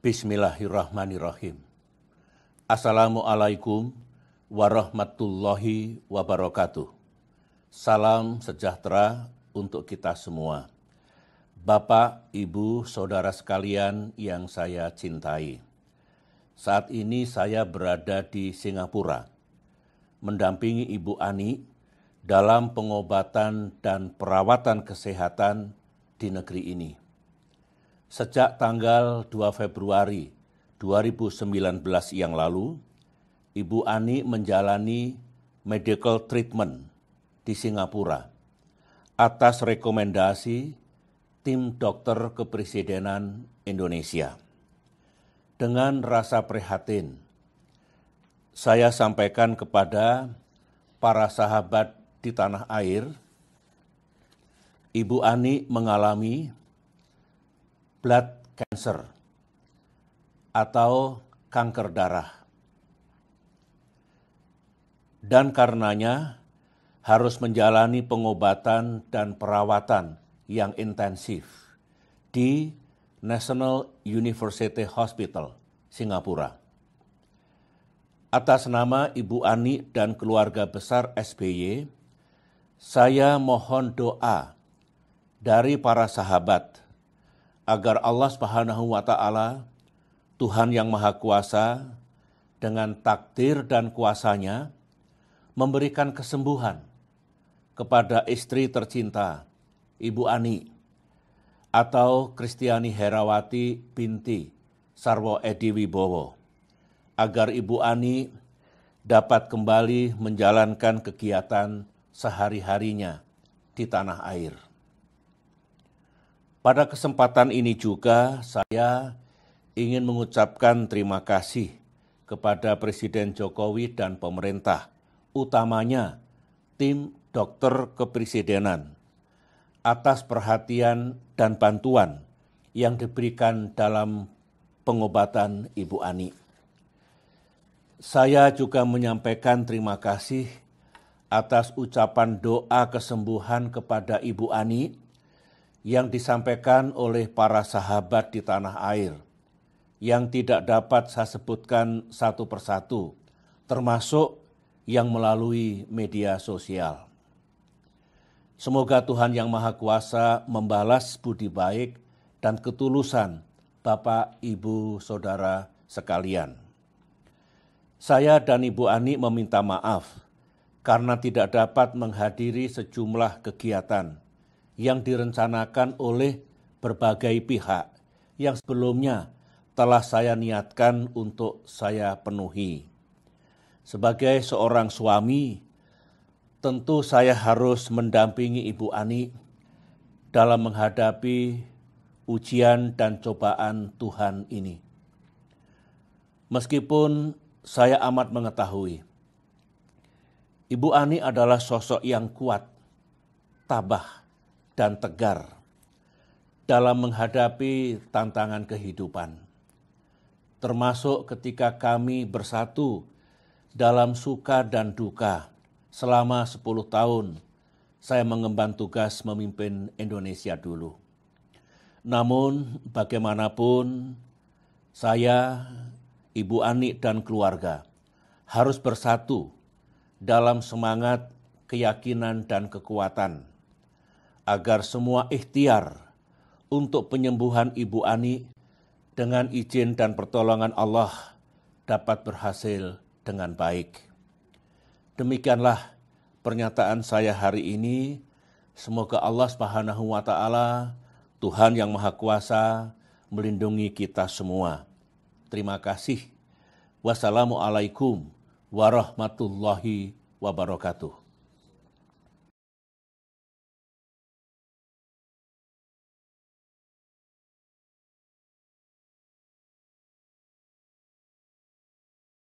Bismillahirrahmanirrahim. Assalamualaikum warahmatullahi wabarakatuh. Salam sejahtera untuk kita semua. Bapak, Ibu, Saudara sekalian yang saya cintai. Saat ini saya berada di Singapura, mendampingi Ibu Ani dalam pengobatan dan perawatan kesehatan di negeri ini. Sejak tanggal 2 Februari 2019 yang lalu, Ibu Ani menjalani medical treatment di Singapura atas rekomendasi tim dokter kepresidenan Indonesia. Dengan rasa prihatin, saya sampaikan kepada para sahabat di tanah air, Ibu Ani mengalami blood cancer atau kanker darah. Dan karenanya harus menjalani pengobatan dan perawatan yang intensif di National University Hospital Singapura. Atas nama Ibu Ani dan keluarga besar SBY, saya mohon doa dari para sahabat agar Allah Subhanahu wa Ta'ala, Tuhan yang Maha Kuasa, dengan takdir dan kuasanya memberikan kesembuhan kepada istri tercinta Ibu Ani atau Kristiani Herawati Binti Sarwo Edi Wibowo, agar Ibu Ani dapat kembali menjalankan kegiatan sehari-harinya di tanah air. Pada kesempatan ini juga saya ingin mengucapkan terima kasih kepada Presiden Jokowi dan pemerintah, utamanya tim dokter kepresidenan, atas perhatian dan bantuan yang diberikan dalam pengobatan Ibu Ani. Saya juga menyampaikan terima kasih atas ucapan doa kesembuhan kepada Ibu Ani yang disampaikan oleh para sahabat di tanah air, yang tidak dapat saya sebutkan satu persatu, termasuk yang melalui media sosial. Semoga Tuhan Yang Maha Kuasa membalas budi baik dan ketulusan Bapak, Ibu, Saudara sekalian. Saya dan Ibu Ani meminta maaf karena tidak dapat menghadiri sejumlah kegiatan yang direncanakan oleh berbagai pihak yang sebelumnya telah saya niatkan untuk saya penuhi. Sebagai seorang suami, tentu saya harus mendampingi Ibu Ani dalam menghadapi ujian dan cobaan Tuhan ini. Meskipun saya amat mengetahui, Ibu Ani adalah sosok yang kuat, tabah, dan tegar dalam menghadapi tantangan kehidupan, termasuk ketika kami bersatu dalam suka dan duka. Selama 10 tahun saya mengemban tugas memimpin Indonesia dulu. Namun bagaimanapun, saya, Ibu Ani dan keluarga harus bersatu dalam semangat, keyakinan, dan kekuatan agar semua ikhtiar untuk penyembuhan Ibu Ani dengan izin dan pertolongan Allah dapat berhasil dengan baik. Demikianlah pernyataan saya hari ini. Semoga Allah Subhanahu wa Ta'ala, Tuhan Yang Maha Kuasa, melindungi kita semua. Terima kasih. Wassalamualaikum warahmatullahi wabarakatuh.